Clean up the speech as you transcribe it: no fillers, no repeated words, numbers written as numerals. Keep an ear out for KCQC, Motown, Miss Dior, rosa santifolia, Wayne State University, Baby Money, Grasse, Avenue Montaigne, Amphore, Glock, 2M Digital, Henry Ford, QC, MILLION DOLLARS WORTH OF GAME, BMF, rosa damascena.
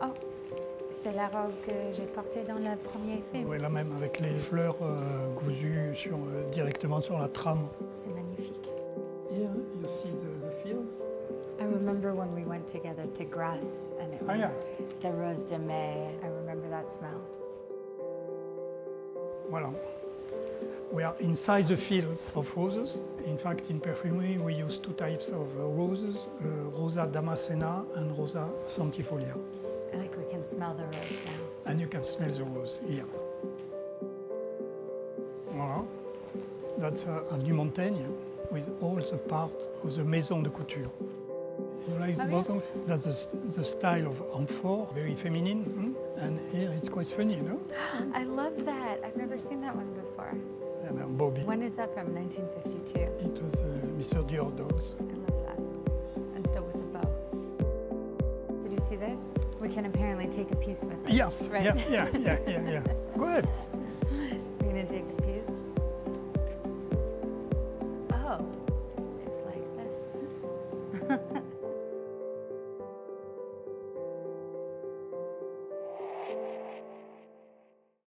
Oh, c'est la robe que j'ai portée dans le premier film. Oui, la même, avec les fleurs cousues directement sur la trame. C'est magnifique. Here you see the fields. I remember when we went together to Grasse and it was the rose de mai. I remember that smell. Voilà. We are inside the fields of roses. In fact, in perfumery, we use two types of roses, rosa damascena and rosa santifolia. I think we can smell the rose now. And you can smell the rose here. Voilà. That's Avenue Montaigne with all the part of the maison de couture. You like the bottom? That's the style of Amphore, very feminine. Hmm? And here it's quite funny, no? I love that. I've never seen that one before. Bobby. When is that from? 1952? It was Mr. Dior dogs. I love that. And still with the bow. Did you see this? We can apparently take a piece with us. Yes. Right? Yeah. Good. You're going to take a piece? Oh, it's like this.